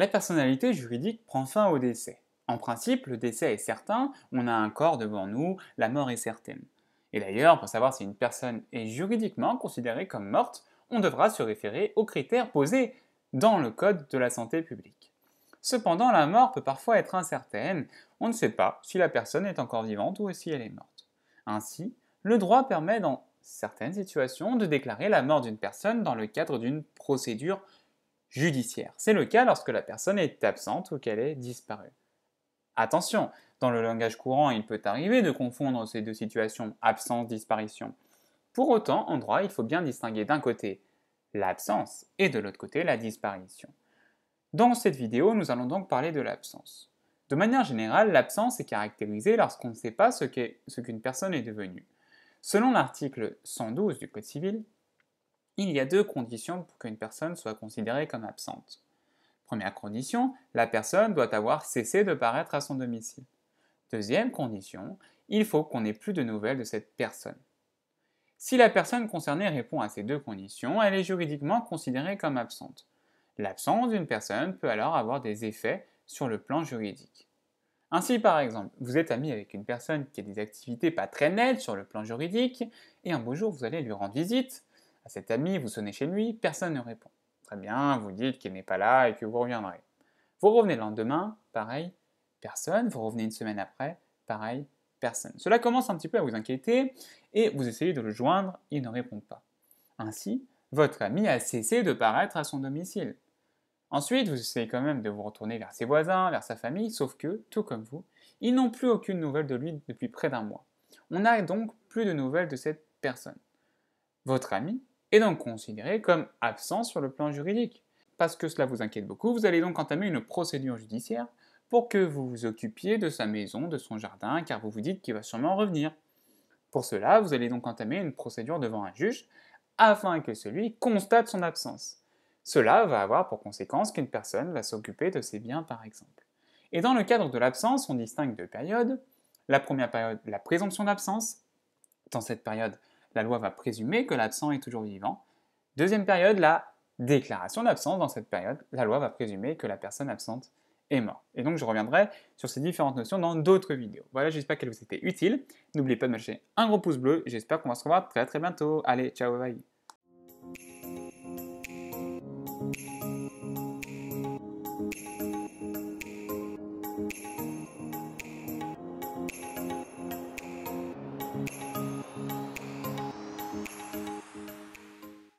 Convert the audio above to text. La personnalité juridique prend fin au décès. En principe, le décès est certain, on a un corps devant nous, la mort est certaine. Et d'ailleurs, pour savoir si une personne est juridiquement considérée comme morte, on devra se référer aux critères posés dans le Code de la santé publique. Cependant, la mort peut parfois être incertaine, on ne sait pas si la personne est encore vivante ou si elle est morte. Ainsi, le droit permet dans certaines situations de déclarer la mort d'une personne dans le cadre d'une procédure judiciaire. C'est le cas lorsque la personne est absente ou qu'elle est disparue. Attention, dans le langage courant, il peut arriver de confondre ces deux situations, absence-disparition. Pour autant, en droit, il faut bien distinguer d'un côté l'absence et de l'autre côté la disparition. Dans cette vidéo, nous allons donc parler de l'absence. De manière générale, l'absence est caractérisée lorsqu'on ne sait pas ce qu'une personne est devenue. Selon l'article 112 du Code civil, il y a deux conditions pour qu'une personne soit considérée comme absente. Première condition, la personne doit avoir cessé de paraître à son domicile. Deuxième condition, il faut qu'on n'ait plus de nouvelles de cette personne. Si la personne concernée répond à ces deux conditions, elle est juridiquement considérée comme absente. L'absence d'une personne peut alors avoir des effets sur le plan juridique. Ainsi, par exemple, vous êtes ami avec une personne qui a des activités pas très nettes sur le plan juridique, et un beau jour vous allez lui rendre visite. À cet ami, vous sonnez chez lui, personne ne répond. Très bien, vous dites qu'il n'est pas là et que vous reviendrez. Vous revenez le lendemain, pareil, personne. Vous revenez une semaine après, pareil. Personne. Cela commence un petit peu à vous inquiéter et vous essayez de le joindre, il ne répond pas. Ainsi, votre ami a cessé de paraître à son domicile. Ensuite, vous essayez quand même de vous retourner vers ses voisins, vers sa famille, sauf que, tout comme vous, ils n'ont plus aucune nouvelle de lui depuis près d'un mois. On n'a donc plus de nouvelles de cette personne. Votre ami est donc considéré comme absent sur le plan juridique. Parce que cela vous inquiète beaucoup, vous allez donc entamer une procédure judiciaire pour que vous vous occupiez de sa maison, de son jardin, car vous vous dites qu'il va sûrement revenir. Pour cela, vous allez donc entamer une procédure devant un juge, afin que celui constate son absence. Cela va avoir pour conséquence qu'une personne va s'occuper de ses biens, par exemple. Et dans le cadre de l'absence, on distingue deux périodes. La première période, la présomption d'absence. Dans cette période, la loi va présumer que l'absent est toujours vivant. Deuxième période, la déclaration d'absence. Dans cette période, la loi va présumer que la personne absente est mort. Et donc je reviendrai sur ces différentes notions dans d'autres vidéos. Voilà, j'espère qu'elles vous étaient utiles. N'oubliez pas de me lâcher un gros pouce bleu. J'espère qu'on va se revoir très bientôt. Allez, ciao, bye!